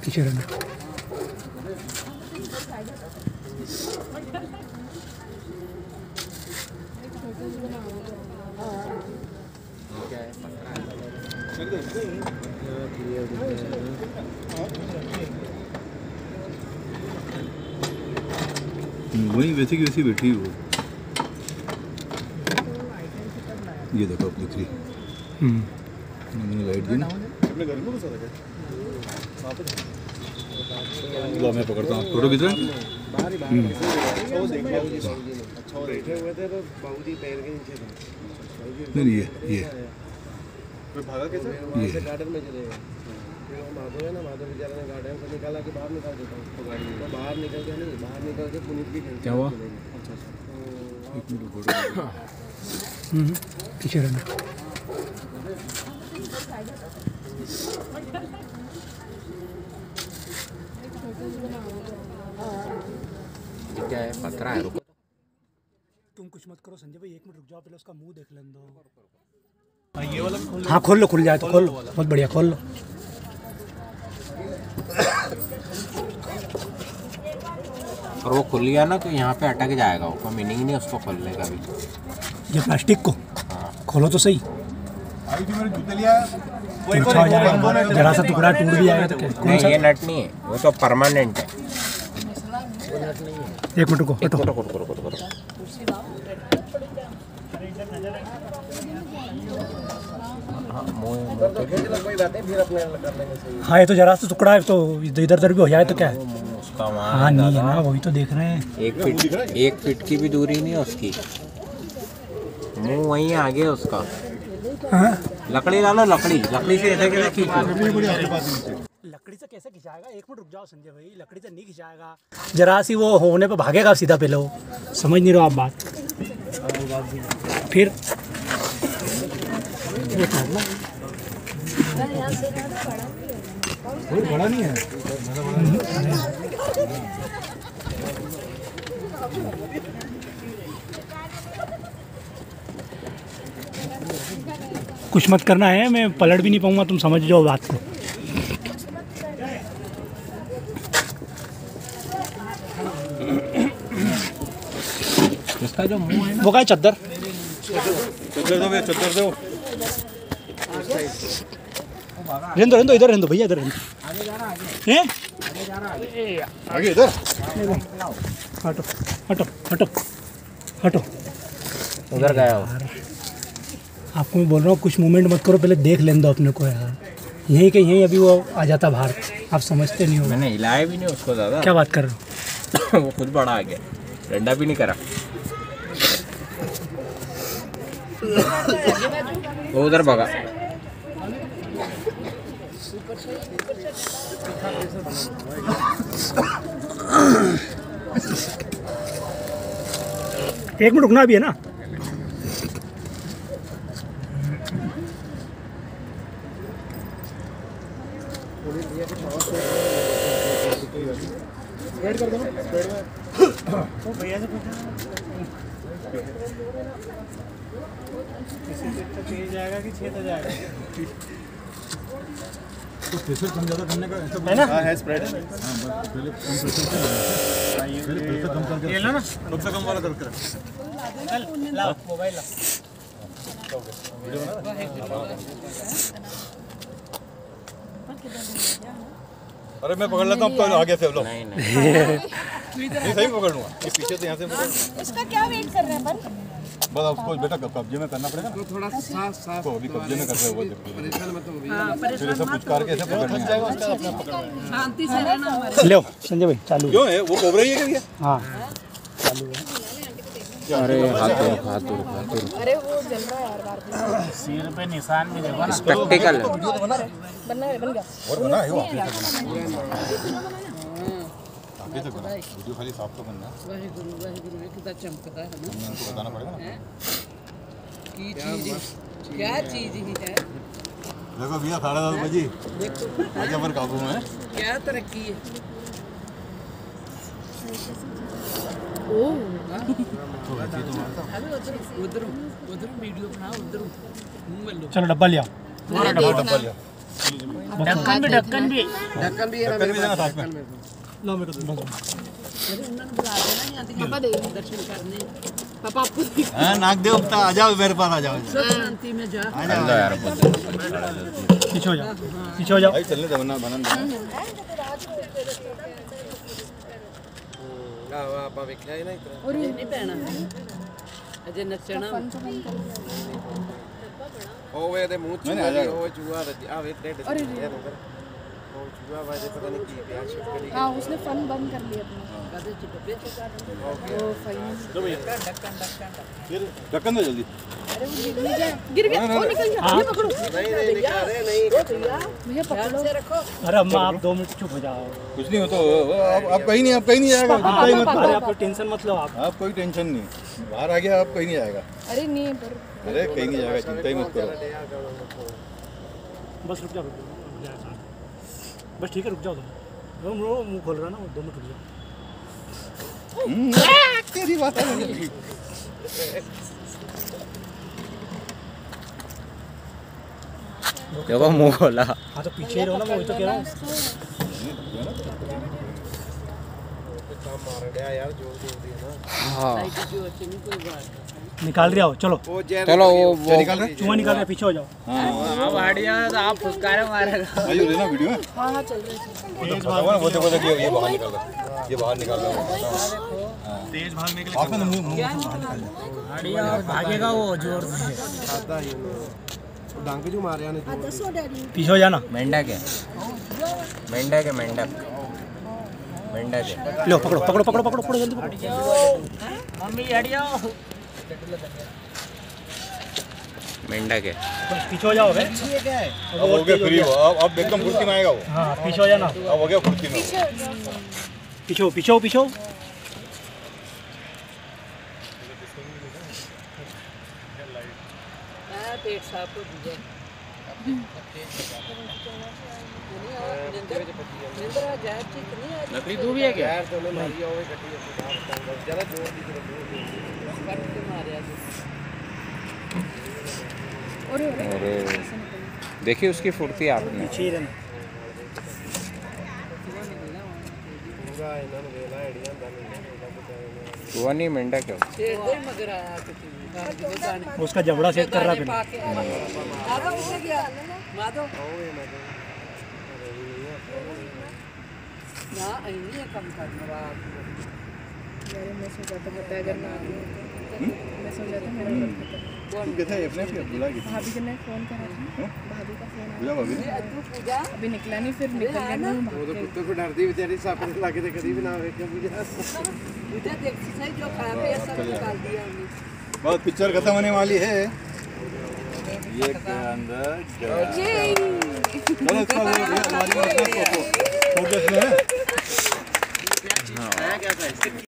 पीछे रहना। वही वैसे की वैसी बैठी हो, ये देखो अब दिख रही। लाइट दी ना अपने घर में, लो मैं पकड़ता हूँ। फोटो खींच रहे हैं। ये भागा कैसे? ये गार्डन में चले गए। माधव है ना, माधव बेचारा ने गार्डन से निकाला कि बाहर निकाल देता हूँ। बाहर निकल के नहीं, बाहर निकल के पुनीत की क्या हुआ? पीछे रहना। क्या है? पतरा है। रुको, तुम कुछ मत करो संजय भाई, एक मिनट रुक जाओ, पहले उसका मुंह देख लेने दो। ये वाला खोल लो। हाँ खोल लो, खुल जाए तो खोल लो। बहुत बढ़िया, खोल लो। और वो खुल गया ना तो यहाँ पे अटक जाएगा, उसको मीनिंग नहीं उसको खोलने का भी। ये प्लास्टिक को खोलो तो सही, जरा सा टुकड़ा टूट भी जाएगा तो। ये नट नहीं है, वो तो परमानेंट है। एक मिनट को हाँ, ये तो जरा सा टुकड़ा है, तो इधर उधर भी हो जाए तो क्या है? हाँ नहीं है ना, वही तो देख रहे हैं। एक फीट की भी दूरी नहीं है उसकी, मुँह वहीं आगे उसका। हाँ? लकड़ी ला लो, लकड़ी से ऐसे कैसे खींचो? लकड़ी से कैसे खिंचाएगा? एक मिनट रुक जाओ संजय भाई, लकड़ी से नहीं खिंचाएगा। जरा सी वो होने पर भागेगा सीधा, पहले वो समझ नहीं रहे आप बात। फिर बड़ा नहीं है। कुछ मत करना है, मैं पलट भी नहीं पाऊंगा, तुम समझ जाओ बात को। इसका जो मुंह है ना, वो क्या है? चद्दर चद्दर दो रेंदो इधर रेंदो भैया, इधर आगे इधर हटो। उधर गया आपको मैं बोल रहा हूँ, कुछ मूवमेंट मत करो, पहले देख लेने दो अपने को यार। यहीं के यहीं अभी वो आ जाता बाहर, आप समझते नहीं हो। मैंने हिलाया भी नहीं उसको ज़्यादा। क्या बात कर रहे हो? वो खुद बड़ा आ गया, डंडा भी नहीं करा। वो उधर भागा। एक मिनट रुकना भी है ना। जाएगा कि छेद जाएगा तो प्रेशर कम ज़्यादा करने का है ना। हाँ है स्प्रेड, पहले कम प्रेशर से कम करके ये लो ना, सबसे कम वाला करके चल लाओ मोबाइल ला। वीडियो बना अरे मैं पकड़ लेता हूँ तो आगे से लो। नहीं सही पकड़ लूँगा, ये पीछे से यहाँ से पकड़। इसका क्या वेट कर रहे हैं अपन? बस आपको बेटा कब्जे में करना पड़ेगा ना, थोड़ा सा अभी कब्जे में कर रहे हो। परेशान मत हो, फिर सब कुछ करके ऐसे पकड़ जाएगा। शांति से रहना हमारे। लो संजय भाई चालू क्यों है? वो कोबरा ही है क्या? हां चालू है। अरे हाथ। अरे वो जल रहा है यार, बार सिर पे निशान भी देखो ना। स्पेक्टिकल बन गया और बना है वो आपके ये तो करो। वीडियो खाली साफ तो बनना। वाहे गुरु ये कितना चमकता है ना, उनको बताना पड़ेगा ना की चीज क्या चीज ही है। देखो भैया 10:30 बजे आज पर काबू में है, क्या तरक्की है। उधर वीडियो बनाओ, उधर मुंह में लो। चलो डब्बा ले आओ, डब्बा ले आओ। नाक देव आ जाओ मेरे पास आ जाओ पीछे हो जाओ उसने फन बंद कर लिया अपना जल्दी गिर गया वो निकल गया ये पकड़ो नहीं पकड़ो रखो अरे अम्मा आप 2 मिनट चुप हो जाओ कुछ नहीं हो तो आप कहीं नहीं जाएगा आपको टेंशन मत लो आप कोई टेंशन नहीं बाहर आ गया आप कहीं नहीं जाएगा अरे नहीं अरे कहीं नहीं जाएगा चिंता ही मत करो बस रुक जाओ बस ठीक है रुक जाओ तुम रो मुंह खोल रहा ना 2 मिनट रुक जाओ तेरी बात नहीं देखो मुंह खोला हाँ तो पीछे रहो ना मैं वही तो कह रहा हूँ हाँ निकाल रहा हो चलो चलो वो चुहा निकाल रहा पीछे हो जाओ हाँ बढ़िया तो आप फुसकारे मारेगा आइए लेना वीडियो में हाँ हाँ चल रहा है वो देखो देखो ये बाहर निकाल रहा तेज भागने के लिए आपने मुंह बढ़िया भागेगा वो जोर से खाता ही डांके जो मारे आने पीछे हो जाना मेंढक है मेंढक है मेंढक है लो पकड़ो पकड़ो पकड़ो पकड़ो पकड़ो जल्दी पकड़ो मम्मी हट जाओ मेंढक है बस पीछे हो जाओ है अब हो गया फ्री अब एकदम फुर्ती में आएगा वो हां पीछे हो जाना अब हो गया फुर्ती में पीछे पीछे पेट साफ हो गया निंद्रा जाए ठीक नहीं है लकड़ी दूबी है क्या यार दोनों मारी होवे गट्टी है जरा जोर दी जरा कट के मारया अरे अरे देखिए उसकी फुर्ती आपने चीरन पूरा इन्होंने वेला एडिया वो नहीं मेंढक है उसका जबड़ा सेट कर रहा है अभी निकला नहीं फिर निकल गया जो सब निकाल दिया बहुत पिक्चर खत्म होने वाली है ये के अंदर है।